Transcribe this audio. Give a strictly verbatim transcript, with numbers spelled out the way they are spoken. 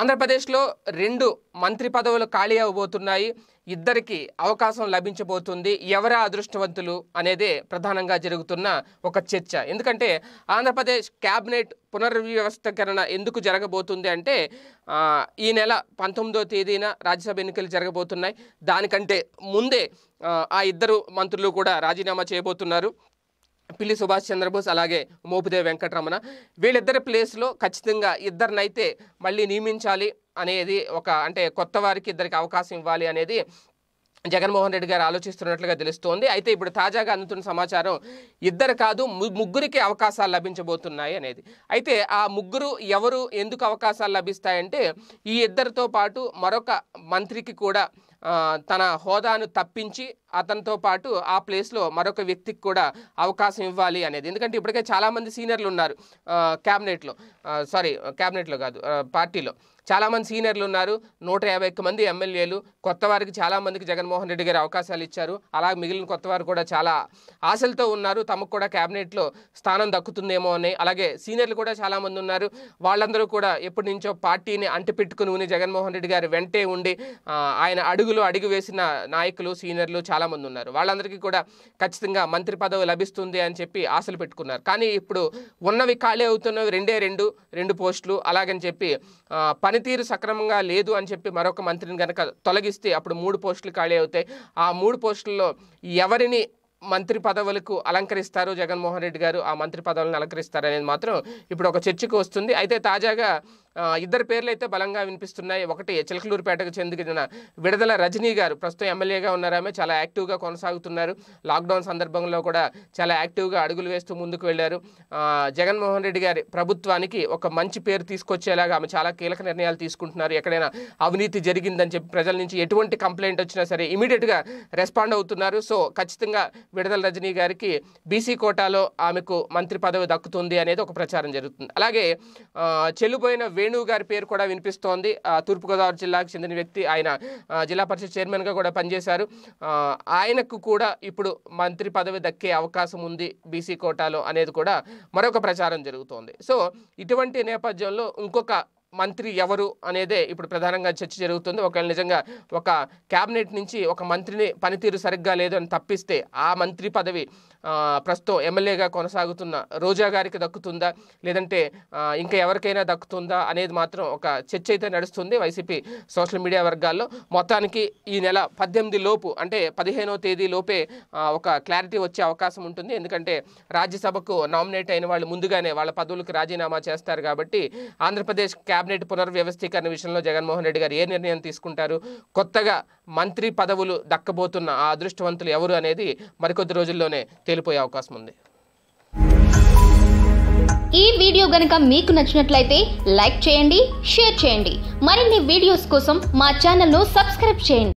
ఆంధ్రప్రదేశ్లో రెండు మంత్రి పదవులు ఖాళీ అవబోతున్నాయి. ఇద్దరికి అవకాశం లభించబోతుంది. ఎవరు అదృష్టవంతులు అనేది ప్రధానంగా జరుగుతున్న ఒక చర్చ. ఎందుకంటే ఆంధ్రప్రదేశ్ క్యాబినెట్ పునర్వ్యవస్థీకరణ ఎందుకు జరగబోతుంది అంటే ఈ నెల పంతొమ్మిదవ తేదీన రాజ్యసభ ఎన్నికలు జరగబోతున్నాయి. దానికంటే ముందే ఆ ఇద్దరు మంత్రులు కూడా రాజీనామా చేయబోతున్నారు. పిల్లి సుభాష్ చంద్రబోస్ అలాగే మోపుదే వెంకటరమణ. వీళ్ళిద్దరి ప్లేస్లో ఖచ్చితంగా ఇద్దరినైతే మళ్ళీ నియమించాలి అనేది ఒక అంటే కొత్త వారికి ఇద్దరికి అవకాశం ఇవ్వాలి అనేది జగన్మోహన్ రెడ్డి గారు ఆలోచిస్తున్నట్లుగా తెలుస్తోంది. అయితే ఇప్పుడు తాజాగా అందుతున్న సమాచారం ఇద్దరు కాదు ముగ్గురికి అవకాశాలు లభించబోతున్నాయి అనేది. అయితే ఆ ముగ్గురు ఎవరు, ఎందుకు అవకాశాలు లభిస్తాయంటే ఈ ఇద్దరితో పాటు మరొక మంత్రికి కూడా తన హోదాను తప్పించి అతనితో పాటు ఆ ప్లేస్లో మరొక వ్యక్తికి కూడా అవకాశం ఇవ్వాలి అనేది. ఎందుకంటే ఇప్పటికే చాలామంది సీనియర్లు ఉన్నారు క్యాబినెట్లో, సారీ క్యాబినెట్లో కాదు పార్టీలో చాలామంది సీనియర్లు ఉన్నారు. నూట యాభై ఒక్క మంది ఎమ్మెల్యేలు. కొత్త వారికి చాలామందికి జగన్మోహన్ రెడ్డి గారు అవకాశాలు ఇచ్చారు. అలాగే మిగిలిన కొత్త వారు కూడా చాలా ఆశలతో ఉన్నారు, తమకు కూడా క్యాబినెట్లో స్థానం దక్కుతుందేమో అని. అలాగే సీనియర్లు కూడా చాలామంది ఉన్నారు. వాళ్ళందరూ కూడా ఎప్పటి నుంచో పార్టీని అంటిపెట్టుకుని జగన్మోహన్ రెడ్డి గారు వెంటే ఉండి ఆయన అడుగులో అడుగు వేసిన నాయకులు సీనియర్లు చాలామంది ఉన్నారు. వాళ్ళందరికీ కూడా ఖచ్చితంగా మంత్రి పదవి లభిస్తుంది అని చెప్పి ఆశలు పెట్టుకున్నారు. కానీ ఇప్పుడు ఉన్నవి ఖాళీ అవుతున్నవి రెండే రెండు రెండు పోస్టులు. అలాగని చెప్పి పనితీరు సక్రమంగా లేదు అని చెప్పి మరొక మంత్రిని కనుక తొలగిస్తే అప్పుడు మూడు పోస్టులు ఖాళీ అవుతాయి. ఆ మూడు పోస్టుల్లో ఎవరిని మంత్రి పదవులకు అలంకరిస్తారు జగన్మోహన్ రెడ్డి గారు, ఆ మంత్రి పదవులను అలంకరిస్తారు అనేది మాత్రం ఇప్పుడు ఒక చర్చకు వస్తుంది. అయితే తాజాగా ఇద్దరు పేర్లు అయితే బలంగా వినిపిస్తున్నాయి. ఒకటి చిలకలూరుపేటకు చెందిన విడదల రజనీ గారు, ప్రస్తుతం ఎమ్మెల్యేగా ఉన్నారు. ఆమె చాలా యాక్టివ్గా కొనసాగుతున్నారు. లాక్డౌన్ సందర్భంలో కూడా చాలా యాక్టివ్గా అడుగులు వేస్తూ ముందుకు వెళ్ళారు. జగన్మోహన్ రెడ్డి గారి ప్రభుత్వానికి ఒక మంచి పేరు తీసుకొచ్చేలాగా ఆమె చాలా కీలక నిర్ణయాలు తీసుకుంటున్నారు. ఎక్కడైనా అవినీతి జరిగిందని చెప్పి ప్రజల నుంచి ఎటువంటి కంప్లైంట్ వచ్చినా సరే ఇమీడియట్గా రెస్పాండ్ అవుతున్నారు. సో ఖచ్చితంగా విడదల రజనీ గారికి బీసీ కోటాలో ఆమెకు మంత్రి పదవి దక్కుతుంది అనేది ఒక ప్రచారం జరుగుతుంది. అలాగే చెల్లుపోయిన వేణు గారి పేరు కూడా వినిపిస్తోంది. తూర్పుగోదావరి జిల్లాకు చెందిన వ్యక్తి, ఆయన జిల్లా పరిషత్ చైర్మన్గా కూడా పనిచేశారు. ఆయనకు కూడా ఇప్పుడు మంత్రి పదవి దక్కే అవకాశం ఉంది బీసీ కోటాలో అనేది కూడా మరొక ప్రచారం జరుగుతోంది. సో ఇటువంటి నేపథ్యంలో ఇంకొక మంత్రి ఎవరు అనేదే ఇప్పుడు ప్రధానంగా చర్చ జరుగుతుంది. ఒకవేళ నిజంగా ఒక క్యాబినెట్ నుంచి ఒక మంత్రిని పనితీరు సరిగ్గా లేదు అని తప్పిస్తే ఆ మంత్రి పదవి ప్రస్తుతం ఎమ్మెల్యేగా కొనసాగుతున్న రోజా గారికి దక్కుతుందా, లేదంటే ఇంకా ఎవరికైనా దక్కుతుందా అనేది మాత్రం ఒక చర్చ అయితే నడుస్తుంది వైసీపీ సోషల్ మీడియా వర్గాల్లో. మొత్తానికి ఈ నెల పద్దెనిమిది లోపు అంటే పదిహేనో తేదీ లోపే ఒక క్లారిటీ వచ్చే అవకాశం ఉంటుంది. ఎందుకంటే రాజ్యసభకు నామినేట్ అయిన వాళ్ళు ముందుగానే వాళ్ళ పదవులకు రాజీనామా చేస్తారు. కాబట్టి ఆంధ్రప్రదేశ్ క్యాబినెట్ పునర్వ్యవస్థీకరణ విషయంలో జగన్మోహన్ రెడ్డి గారు ఏ నిర్ణయం తీసుకుంటారు, కొత్తగా మంత్రి పదవులు దక్కబోతున్న ఆ అదృష్టవంతులు ఎవరు అనేది మరికొద్ది రోజుల్లోనే తేలిపోయే అవకాశం ఉంది. ఈ వీడియో గనుక మీకు నచ్చినట్లయితే లైక్ చేయండి, షేర్ చేయండి. మరిన్ని వీడియోస్ కోసం మా ఛానల్ను సబ్స్క్రైబ్ చేయండి.